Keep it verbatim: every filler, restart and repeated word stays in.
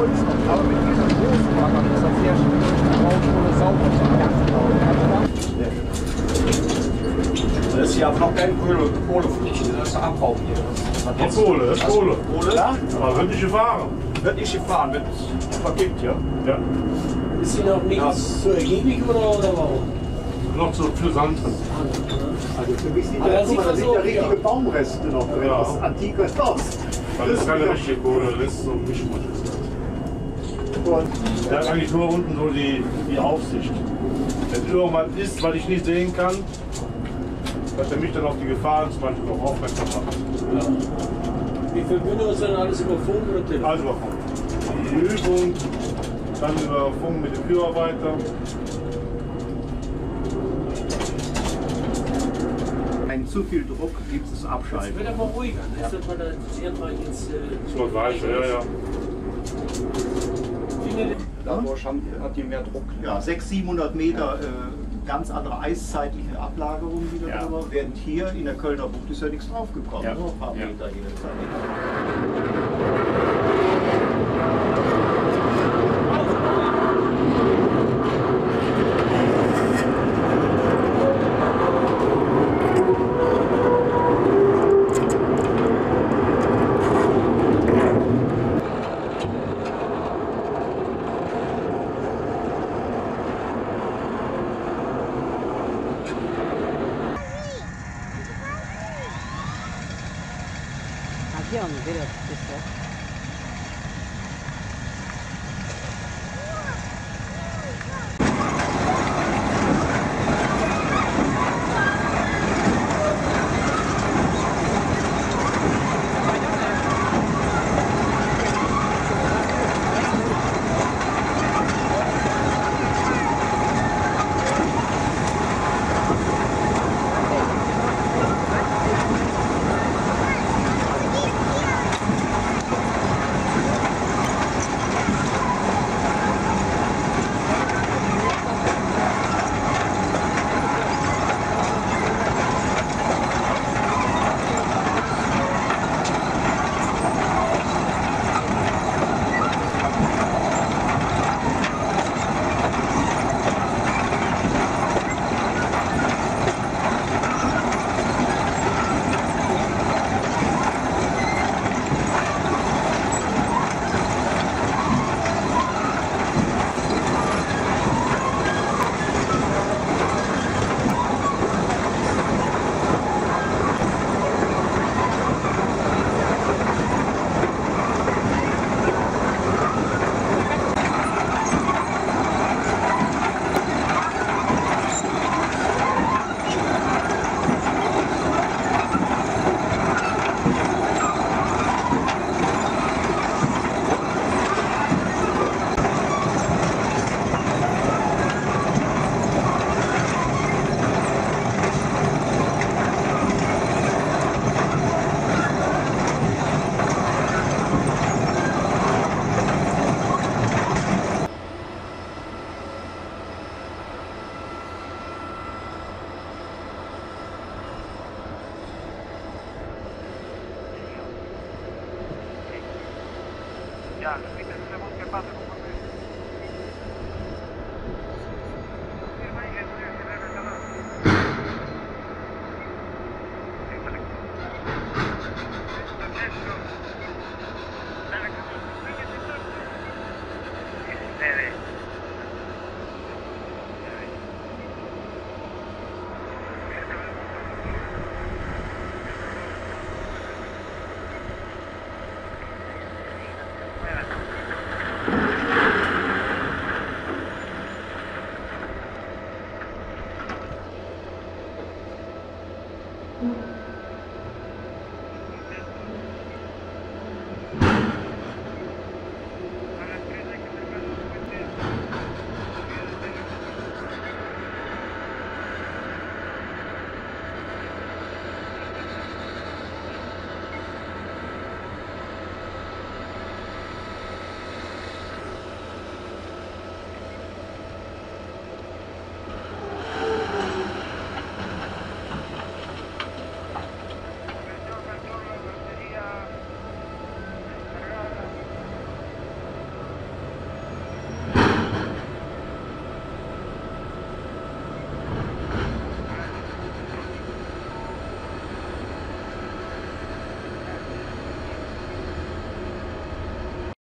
Kunst, aber mit diesem großen Bagger ist das sehr schwierig, die Baumschule sauber zu machen. Das ist hier aber noch keine Kohlefläche, das ist der Abbau hier. Das ist Kohle, das ist Kohle. Ja? Aber wird nicht gefahren. Wird nicht gefahren, wird verkippt, ja? Ja. Ist sie noch nicht so ergiebig oder, oder warum? Noch so viel Sand drin. Also für mich sieht das, guck mal, da sind ja richtige Baumreste noch drin, ja. Das ist antike Haus. Das ist keine richtige Kohle, das ist so ein Mischmasch. Und da ist eigentlich nur unten so die, die Aufsicht. Wenn irgendwas ist, was ich nicht sehen kann, dass er mich dann auf die Gefahren zum Beispiel auch aufmerksam macht. Ja. Wie viele Bühnen ist denn alles über Funk oder Telefon? Alles über Funk. Die Übung, dann über Funk mit dem Führerarbeiter. Zu viel Druck gibt es Abschalten. Das wird aber ruhiger. Das wird man erstmal jetzt. Das wird weicher, ja, ja. Dadurch hat die mehr Druck. Ja, sechshundert, siebenhundert Meter äh, ganz andere eiszeitliche Ablagerung wieder ja. drüber, während hier in der Kölner Bucht ist ja nichts draufgekommen. Ja. Nur ein paar Meter ja. jede Zeit. Gracias.